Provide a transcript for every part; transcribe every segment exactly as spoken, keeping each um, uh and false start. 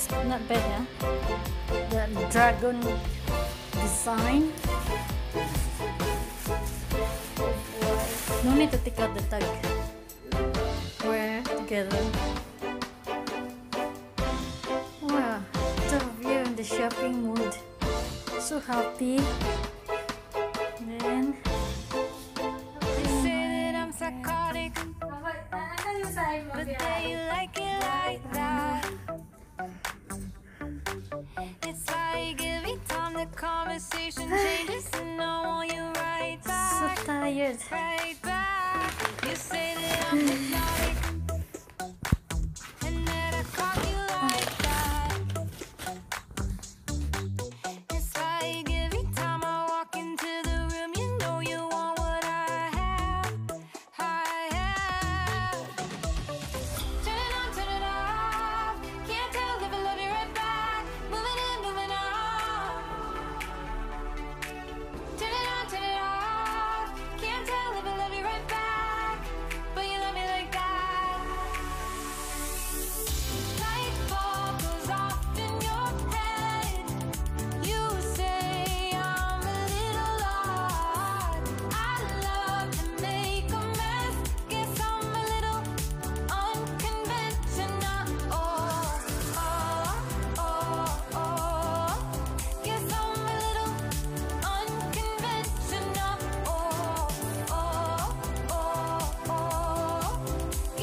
is not bad, yeah? The dragon design. No need to take out the tag. We're together. Wow, so we are in the shopping mood. So happy. Then they say that I'm psychotic, but they like it like that. It's like every time the conversation changes, and no one you right back. So tired. Right back. You say that I'm hypnotic, and that I caught you like that. It's like every time I walk into the room, you know you want what I have. I have. Turn it on, turn it off. Can't tell if I love you right back. Moving in, moving off. Turn it on, turn it off. Can't tell if I love you right back, but you love me like that. Nightfall goes off in your head. You say I'm a little odd. I love to make a mess. Guess I'm a little unconventional. Oh, oh, oh, oh. Guess I'm a little unconventional. Oh, oh, oh, oh. Guess I'm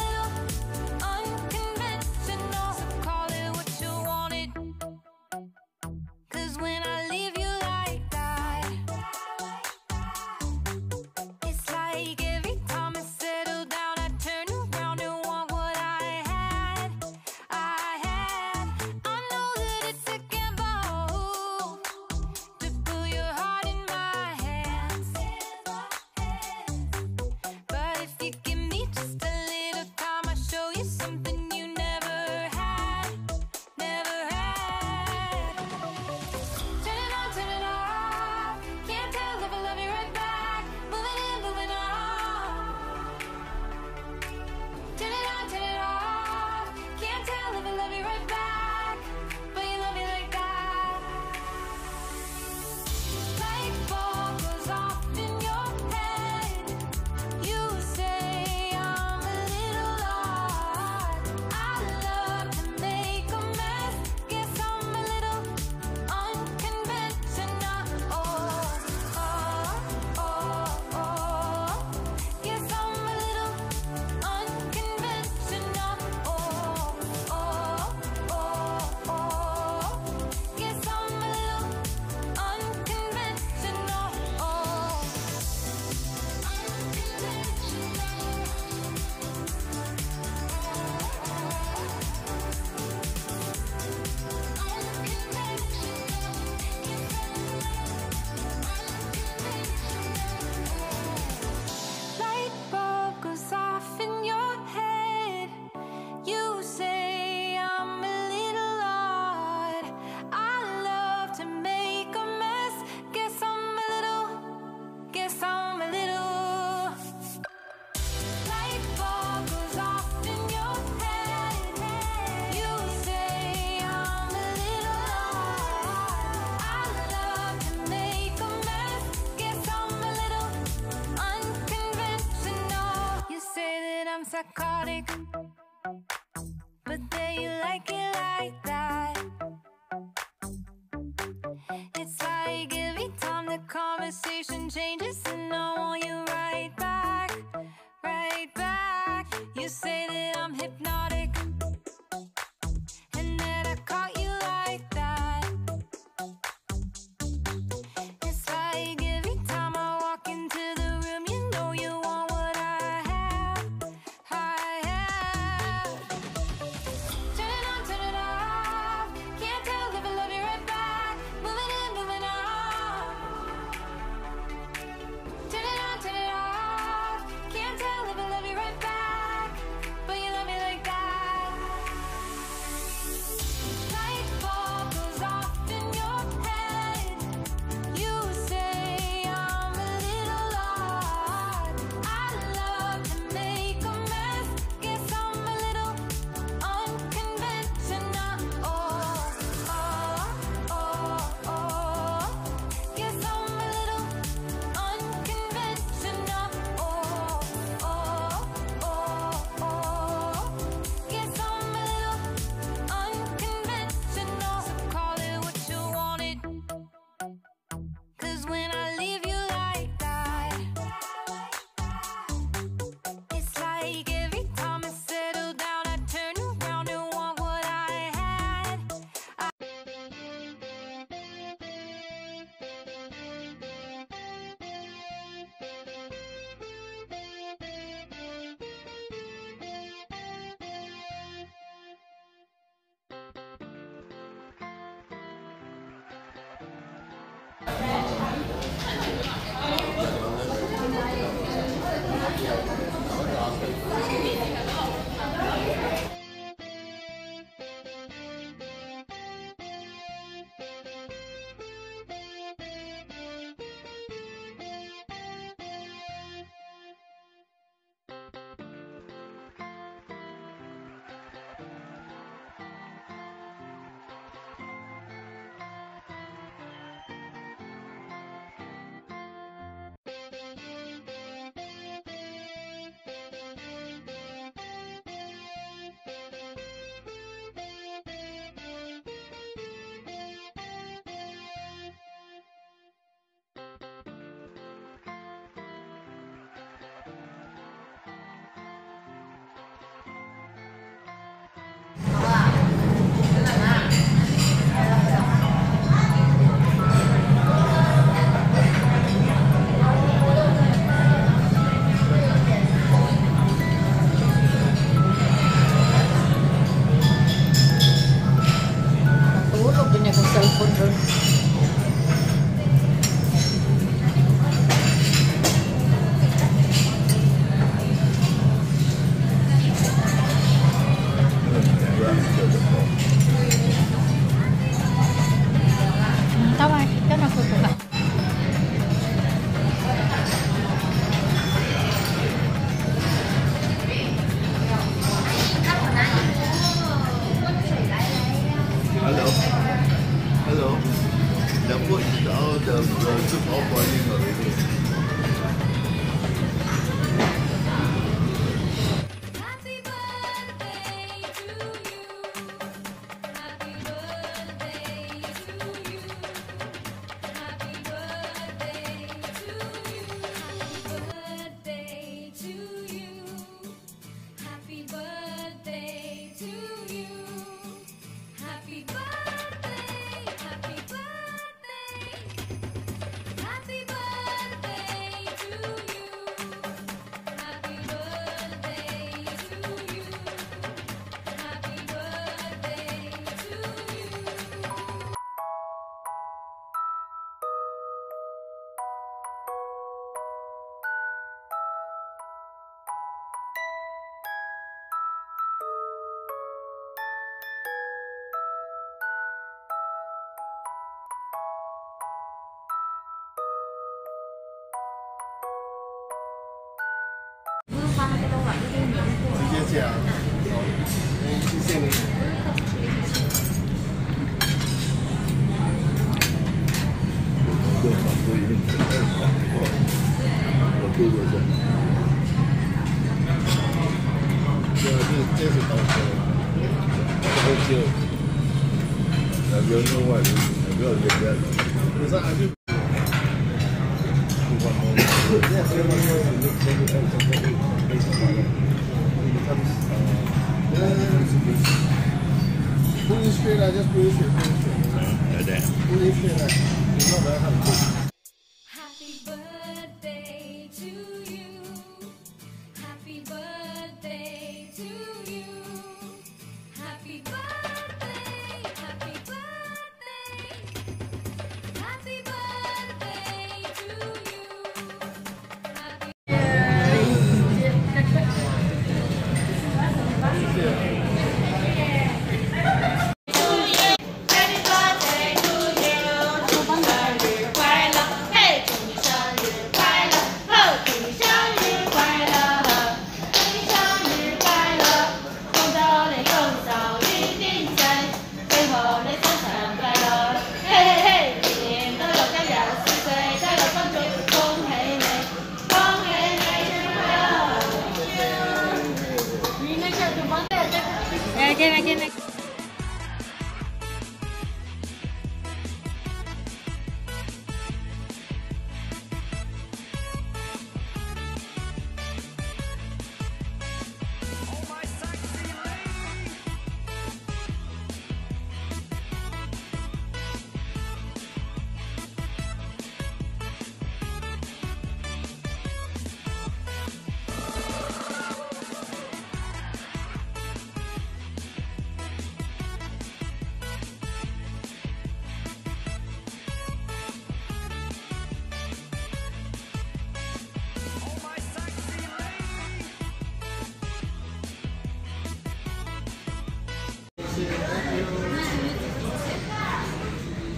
a little unconventional. So call it what you wanted, 'cause when I leave you like that, it's like every time I settle down, I turn around and want what I had. I had. I know that it's against my rules to put your heart in my hands. But if you give me just a little time, I'll show you something you never had, never had. Turn it on, turn it off. Can't tell if I love you right back. Moving in, moving off. Turn it on, turn it off. Can't tell if I love you right back, but you love me like that. Nightfall goes off in your head. You say I'm a little odd. I love to make a mess. Guess I'm a little unconventional. Oh, oh, oh, oh. Guess I'm a little unconventional. Oh, oh, oh, oh. Guess I'm a little unconventional. Oh. Light bulb goes off in your head. You say I'm a little odd. I love to make a mess. Guess I'm a little, guess I'm a little. Light bulb goes off in your head. You say I'm a little odd. I love to make a mess. Guess I'm a little unconventional. You say that I'm psychotic, but they like it like that. It's like every time the conversation changes, and I want you right back, right back. You say that I'm hypnotic, and that I caught you like that. It's like every time I walk into the room, you know you want what I have, I have. Turn it on, turn it off. Can't tell if I love you right back. Moving in, moving off. 直接讲，好，谢谢你。 Comes, uh, yeah. Pull this straight out, just pull this straight, pull this straight. No, no doubt. Pull this straight out. It's not that hard to pull.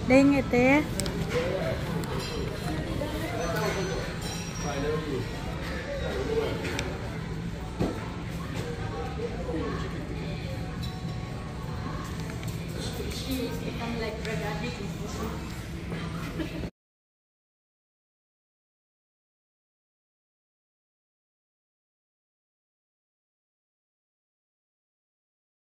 Dang it there.